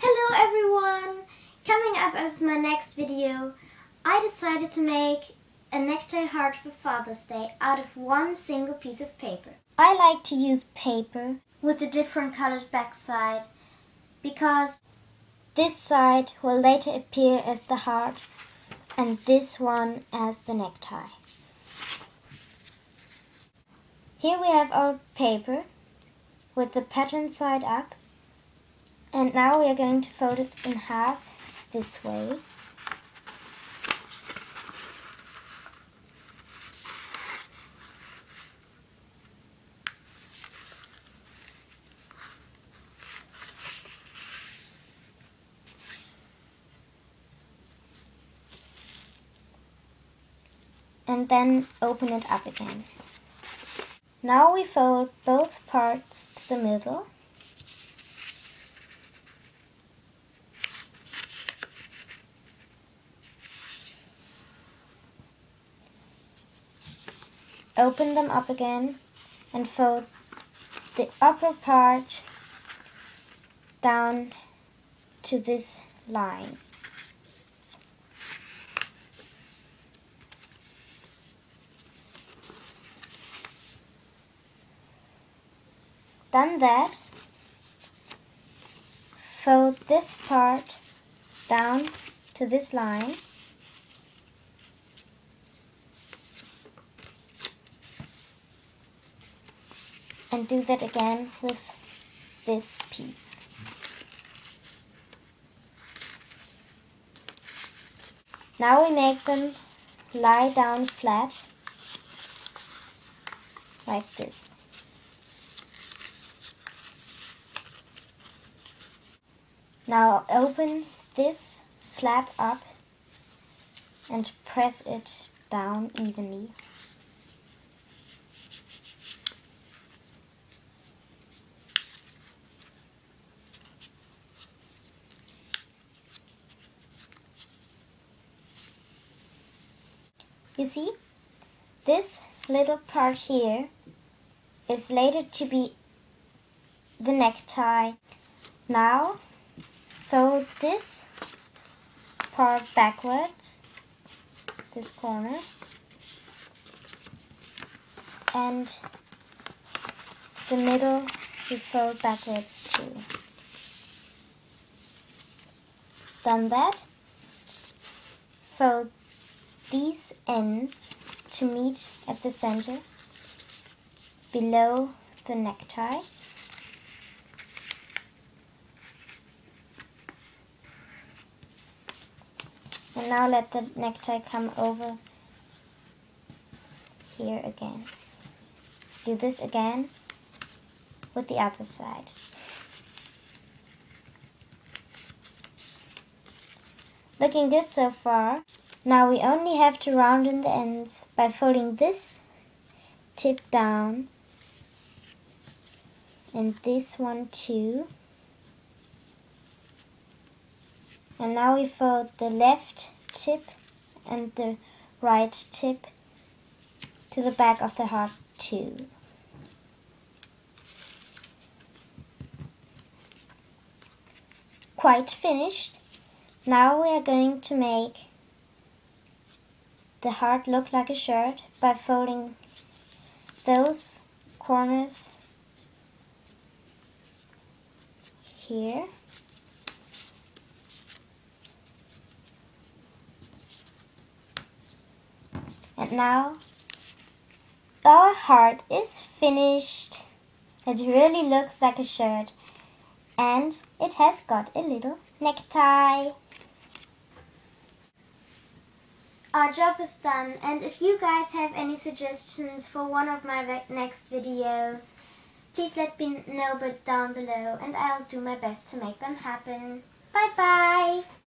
Hello everyone! Coming up as my next video, I decided to make a necktie heart for Father's Day out of one single piece of paper. I like to use paper with a different colored backside because this side will later appear as the heart and this one as the necktie. Here we have our paper with the pattern side up, and now we are going to fold it in half this way. And then open it up again. Now we fold both parts to the middle. Open them up again and fold the upper part down to this line. Done that, fold this part down to this line, and do that again with this piece. Now we make them lie down flat, like this. Now open this flap up and press it down evenly. You see, this little part here is later to be the necktie. Now fold this part backwards, this corner, and the middle you fold backwards too. Done that, fold these ends to meet at the center below the necktie. And now let the necktie come over here again. Do this again with the other side. Looking good so far. Now we only have to round in the ends by folding this tip down and this one too. And now we fold the left tip and the right tip to the back of the heart too. Quite finished. Now we are going to make the heart look like a shirt by folding those corners here. And now our heart is finished. It really looks like a shirt, and it has got a little necktie. Our job is done, and if you guys have any suggestions for one of my next videos, please let me know down below and I'll do my best to make them happen. Bye bye!